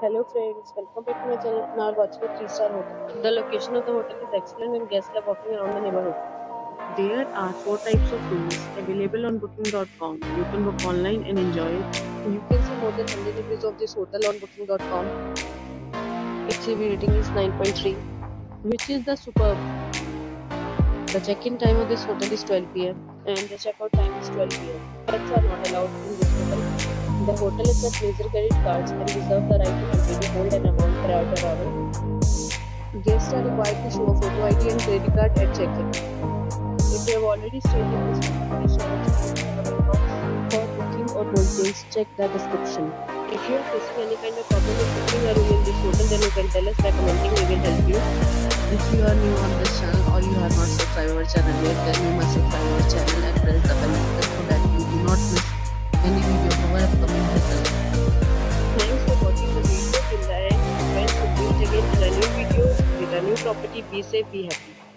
Hello friends, welcome back to my channel. Now watching a 3-star hotel. The location of the hotel is excellent and guests love walking around the neighborhood. There are 4 types of rooms available on booking.com. You can book online and enjoy it. You can see more than 100 reviews of this hotel on booking.com. Its review rating is 9.3, which is the superb. The check-in time of this hotel is 12 PM and the check-out time is 12 PM. Pets are not allowed in this hotel. The hotel accepts major credit cards and reserves the right to temporarily hold an amount prior to arrival. Guests are required to show a photo ID and credit card at check-in. If you have already stayed in this hotel, please for booking or details, check the description. If you are facing any kind of problem with booking a room in this hotel, then you can tell us by commenting. We will help you. If you are new on this channel or you have not subscribed our channel yet, then you must subscribe our channel and press the bell icon so that you do not miss any video from our upcoming hotel. Thanks for watching the video till the end. Friends, we'll meet again in a new video with a new property. Be safe, be happy.